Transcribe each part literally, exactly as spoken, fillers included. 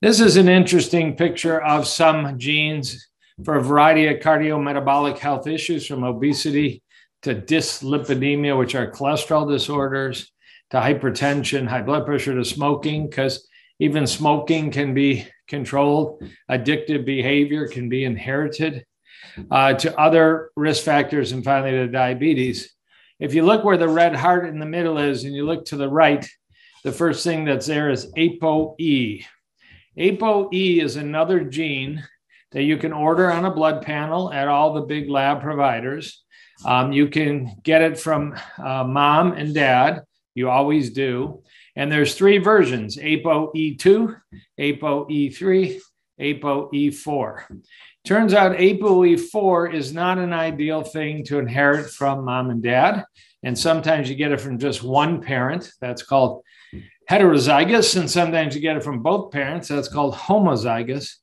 This is an interesting picture of some genes for a variety of cardiometabolic health issues, from obesity to dyslipidemia, which are cholesterol disorders, to hypertension, high blood pressure, to smoking, because even smoking can be controlled. Addictive behavior can be inherited, uh, to other risk factors, and finally to diabetes. If you look where the red heart in the middle is and you look to the right, the first thing that's there is ApoE. ApoE is another gene that you can order on a blood panel at all the big lab providers. Um, you can get it from uh, mom and dad. You always do. And there's three versions, ApoE two, ApoE three, ApoE four. Turns out ApoE four is not an ideal thing to inherit from mom and dad. And sometimes you get it from just one parent. That's called heterozygous. And sometimes you get it from both parents. That's called homozygous.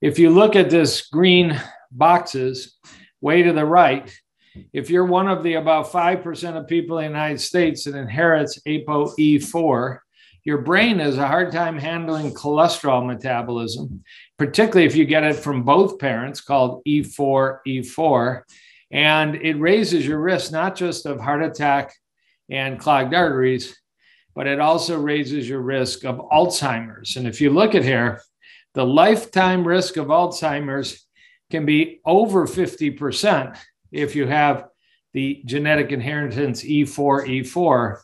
If you look at this green boxes way to the right, if you're one of the about five percent of people in the United States that inherits ApoE four, your brain has a hard time handling cholesterol metabolism, particularly if you get it from both parents, called E four E four. And it raises your risk not just of heart attack and clogged arteries, but it also raises your risk of Alzheimer's. And if you look at here, the lifetime risk of Alzheimer's can be over fifty percent if you have the genetic inheritance E four E four.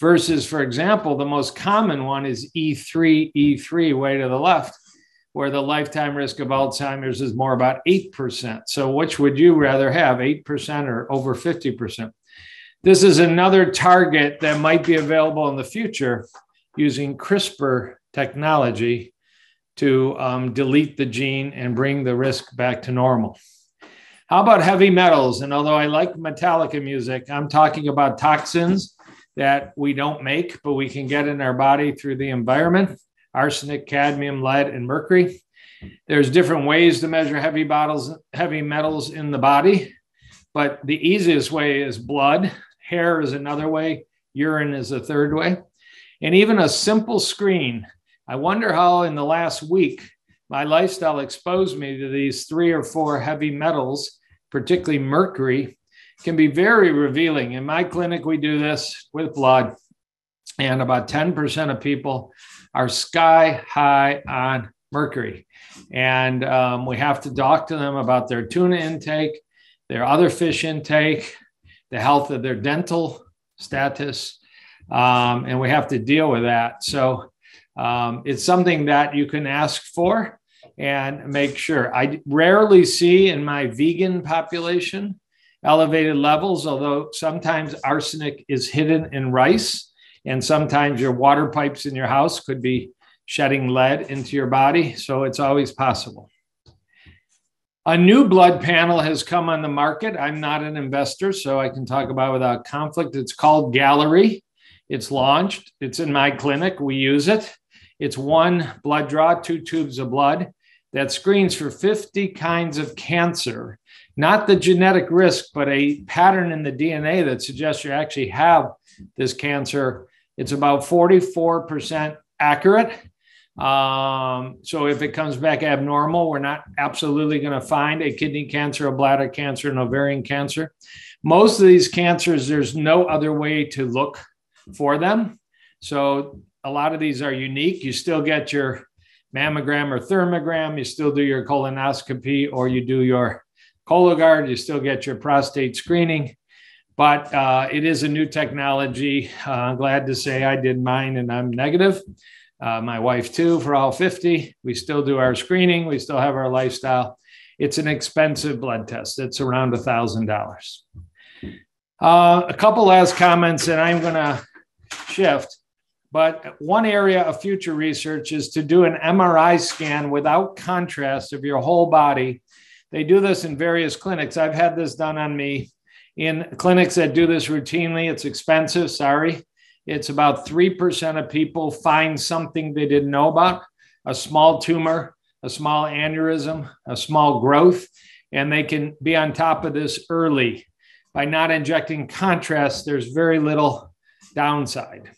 Versus, for example, the most common one is E three E three, way to the left, where the lifetime risk of Alzheimer's is more about eight percent. So which would you rather have, eight percent or over fifty percent? This is another target that might be available in the future using CRISPR technology to um, delete the gene and bring the risk back to normal. How about heavy metals? And although I like Metallica music, I'm talking about toxins that we don't make, but we can get in our body through the environment: arsenic, cadmium, lead, and mercury. There's different ways to measure heavy bottles, heavy metals in the body, but the easiest way is blood. Hair is another way. Urine is a third way. And even a simple screen. I wonder how in the last week, my lifestyle exposed me to these three or four heavy metals, particularly mercury, can be very revealing. In my clinic, we do this with blood, and about ten percent of people are sky high on mercury. And um, we have to talk to them about their tuna intake, their other fish intake, the health of their dental status, um, and we have to deal with that. So um, it's something that you can ask for and make sure. I rarely see in my vegan population elevated levels, although sometimes arsenic is hidden in rice, and sometimes your water pipes in your house could be shedding lead into your body, so it's always possible. A new blood panel has come on the market. I'm not an investor, so I can talk about it without conflict. It's called Galleri. It's launched. It's in my clinic. We use it. It's one blood draw, two tubes of blood, that screens for fifty kinds of cancer. Not the genetic risk, but a pattern in the D N A that suggests you actually have this cancer. It's about forty-four percent accurate. Um, so if it comes back abnormal, we're not absolutely going to find a kidney cancer, a bladder cancer, an ovarian cancer. Most of these cancers, there's no other way to look for them. So a lot of these are unique. You still get your mammogram or thermogram. You still do your colonoscopy, or you do your Cologuard. You still get your prostate screening, but uh, it is a new technology. Uh, I'm glad to say I did mine and I'm negative. Uh, my wife too, for all fifty. We still do our screening. We still have our lifestyle. It's an expensive blood test. It's around one thousand dollars. Uh, a couple last comments and I'm going to shift, but one area of future research is to do an M R I scan without contrast of your whole body. They do this in various clinics. I've had this done on me in clinics that do this routinely. It's expensive, sorry. It's about three percent of people find something they didn't know about, a small tumor, a small aneurysm, a small growth, and they can be on top of this early. By not injecting contrast, there's very little downside.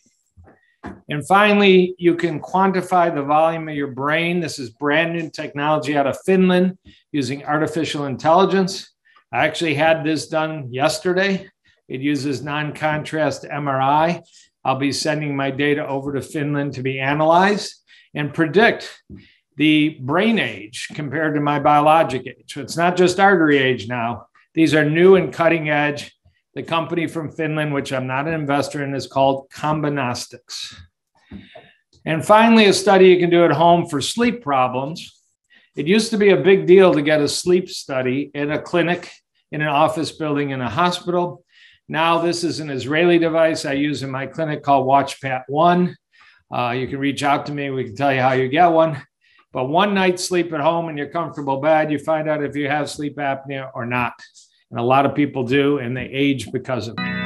And finally, you can quantify the volume of your brain. This is brand new technology out of Finland using artificial intelligence. I actually had this done yesterday. It uses non-contrast M R I. I'll be sending my data over to Finland to be analyzed and predict the brain age compared to my biologic age. So it's not just artery age now. These are new and cutting edge. The company from Finland, which I'm not an investor in, is called Combinostics. And finally, a study you can do at home for sleep problems. It used to be a big deal to get a sleep study in a clinic, in an office building, in a hospital. Now this is an Israeli device I use in my clinic called WatchPat One. Uh, you can reach out to me. We can tell you how you get one. But one night's sleep at home in your comfortable bed, you find out if you have sleep apnea or not. And a lot of people do, and they age because of it.